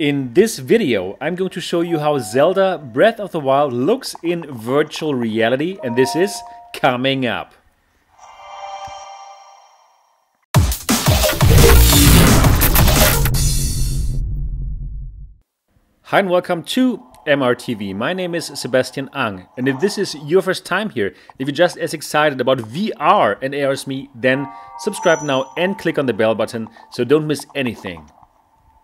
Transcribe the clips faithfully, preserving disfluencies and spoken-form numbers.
In this video, I'm going to show you how Zelda Breath of the Wild looks in virtual reality, and this is coming up. Hi and welcome to M R T V. My name is Sebastian Ang, and if this is your first time here, if you're just as excited about V R and A R as me, then subscribe now and click on the bell button so don't miss anything.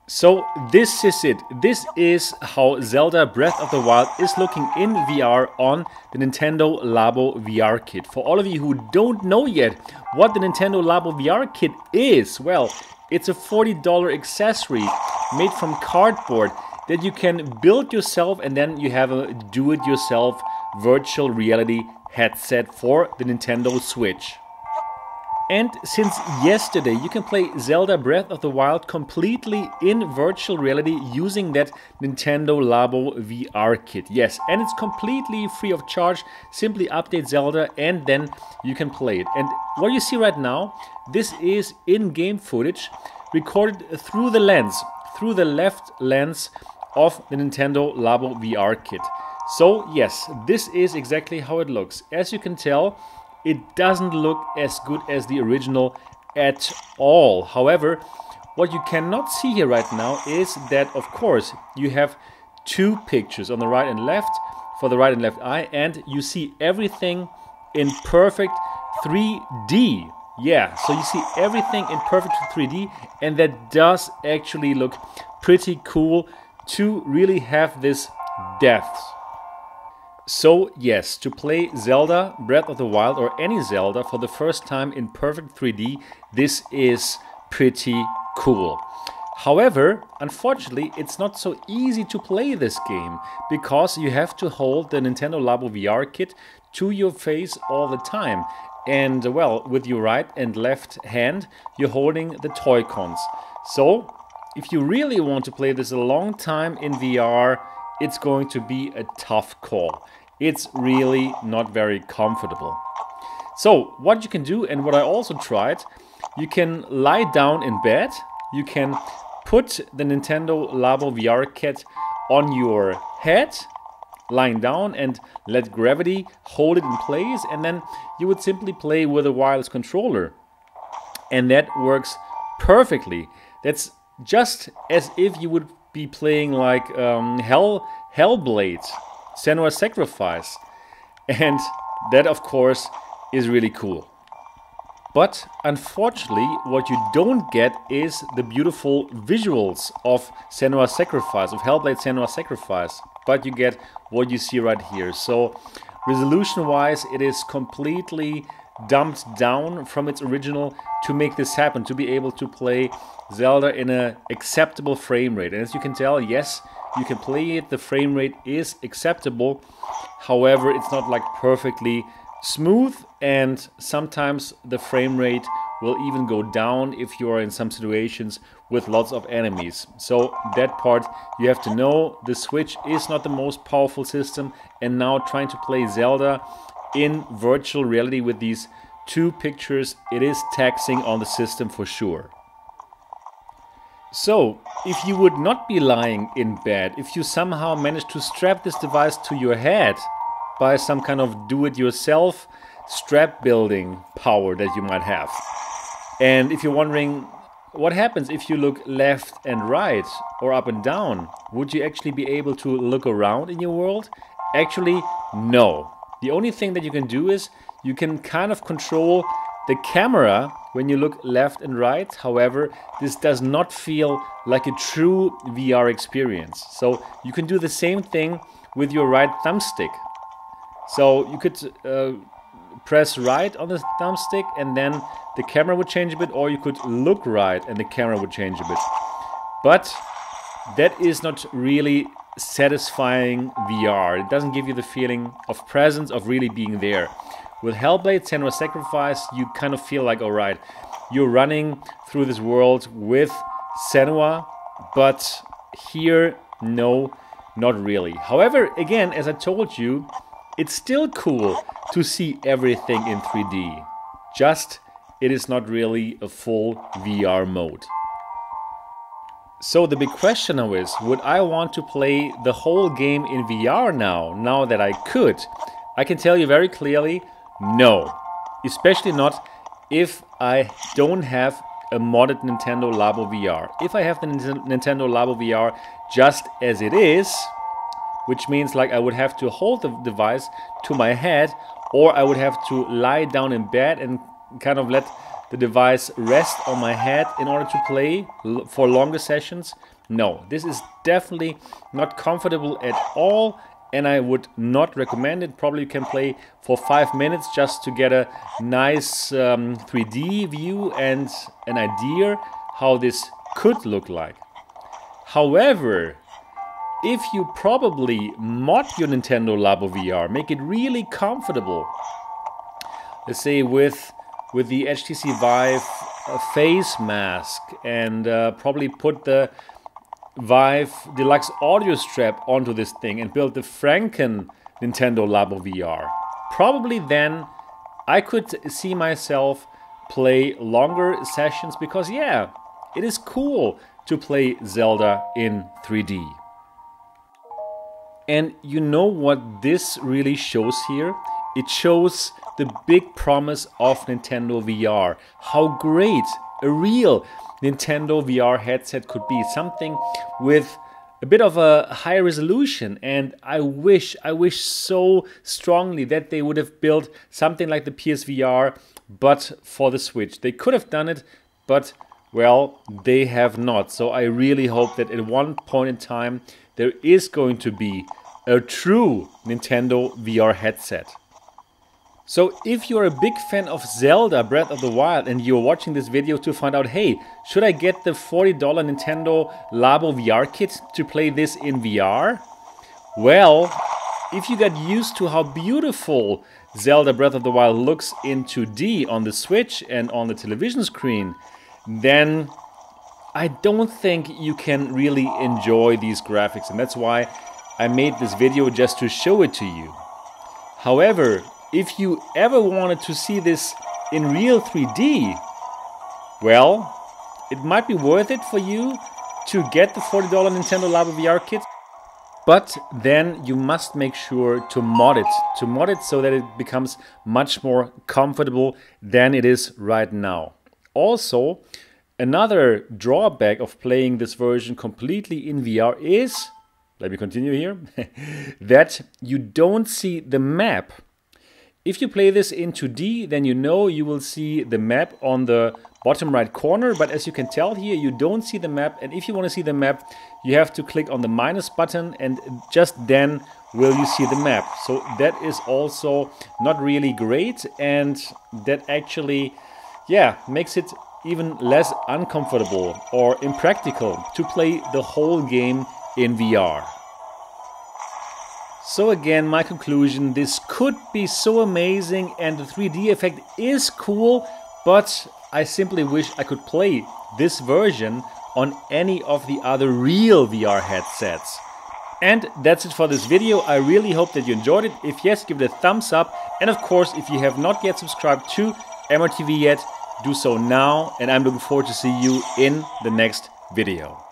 So this is it. This is how Zelda Breath of the Wild is looking in V R on the Nintendo Labo V R Kit. For all of you who don't know yet what the Nintendo Labo V R Kit is, well, it's a forty dollar accessory made from cardboard that you can build yourself, and then you have a do-it-yourself virtual reality headset for the Nintendo Switch. And since yesterday, you can play Zelda Breath of the Wild completely in virtual reality using that Nintendo Labo V R Kit. Yes, and it's completely free of charge. Simply update Zelda and then you can play it. And what you see right now, this is in-game footage recorded through the lens, through the left lens of the Nintendo Labo V R Kit. So yes, this is exactly how it looks. As you can tell, it doesn't look as good as the original at all. However, what you cannot see here right now is that, of course, you have two pictures on the right and left for the right and left eye, and you see everything in perfect three D. Yeah, so you see everything in perfect three D, and that does actually look pretty cool to really have this depth. So yes, to play Zelda Breath of the Wild or any Zelda for the first time in perfect three D, this is pretty cool. However, unfortunately, it's not so easy to play this game because you have to hold the Nintendo Labo V R Kit to your face all the time. And well, with your right and left hand, you're holding the Joy-Cons. So if you really want to play this a long time in V R, it's going to be a tough call. It's really not very comfortable. So what you can do, and what I also tried, you can lie down in bed, you can put the Nintendo Labo V R Kit on your head, lying down, and let gravity hold it in place, and then you would simply play with a wireless controller. And that works perfectly. That's just as if you would be playing like um, Hell, Hellblade, Senua's Sacrifice. And that, of course, is really cool. But unfortunately, what you don't get is the beautiful visuals of Senua's Sacrifice, of Hellblade Senua's Sacrifice. But you get what you see right here. So resolution-wise, it is completely dumped down from its original to make this happen, to be able to play Zelda in an acceptable frame rate. And as you can tell, yes, you can play it, the frame rate is acceptable, however, it's not like perfectly smooth, and sometimes the frame rate will even go down if you are in some situations with lots of enemies. So that part you have to know. The Switch is not the most powerful system, and now trying to play Zelda in virtual reality with these two pictures, it is taxing on the system for sure. So if you would not be lying in bed, if you somehow manage to strap this device to your head by some kind of do-it-yourself strap building power that you might have, and if you're wondering what happens if you look left and right or up and down, would you actually be able to look around in your world? Actually, no. The only thing that you can do is you can kind of control the camera when you look left and right. However, this does not feel like a true V R experience. So you can do the same thing with your right thumbstick. So you could uh, press right on the thumbstick and then the camera would change a bit, or you could look right and the camera would change a bit. But that is not really satisfying V R. It doesn't give you the feeling of presence, of really being there. With Hellblade Senua's Sacrifice, you kind of feel like, all right, you're running through this world with Senua, but here, no, not really. However, again, as I told you, it's still cool to see everything in three D. Just, it is not really a full V R mode. So the big question now is, would I want to play the whole game in V R now, now that I could? I can tell you very clearly, no. Especially not if I don't have a modded Nintendo Labo V R. If I have the Nintendo Labo V R just as it is, which means like I would have to hold the device to my head, or I would have to lie down in bed and kind of let the device rest on my head in order to play for longer sessions. No, this is definitely not comfortable at all, and I would not recommend it. Probably you can play for five minutes just to get a nice um, three D view and an idea how this could look like. However, if you probably mod your Nintendo Labo V R, make it really comfortable, let's say with with the H T C Vive face mask, and uh, probably put the Vive Deluxe Audio Strap onto this thing and build the Franken Nintendo Labo V R. Probably then I could see myself play longer sessions, because yeah, it is cool to play Zelda in three D. And you know what this really shows here? It shows the big promise of Nintendo V R. How great a real Nintendo V R headset could be. Something with a bit of a high resolution, and I wish, I wish so strongly that they would have built something like the P S V R, but for the Switch. They could have done it, but well, they have not. So I really hope that at one point in time there is going to be a true Nintendo V R headset. So if you're a big fan of Zelda Breath of the Wild and you're watching this video to find out, hey, should I get the forty dollar Nintendo Labo V R kit to play this in V R? Well, if you got used to how beautiful Zelda Breath of the Wild looks in two D on the Switch and on the television screen, then I don't think you can really enjoy these graphics, and that's why I made this video just to show it to you. However, if you ever wanted to see this in real three D, well, it might be worth it for you to get the forty dollar Nintendo Labo V R kit, but then you must make sure to mod it, to mod it so that it becomes much more comfortable than it is right now. Also, another drawback of playing this version completely in V R is, let me continue here, that you don't see the map. If you play this in two D, then you know you will see the map on the bottom right corner, but as you can tell here, you don't see the map, and if you want to see the map, you have to click on the minus button, and just then will you see the map. So that is also not really great, and that actually, yeah, makes it even less uncomfortable or impractical to play the whole game in V R. So again, my conclusion, this could be so amazing and the three D effect is cool, but I simply wish I could play this version on any of the other real V R headsets. And that's it for this video. I really hope that you enjoyed it. If yes, give it a thumbs up. And of course, if you have not yet subscribed to M R T V yet, do so now. And I'm looking forward to see you in the next video.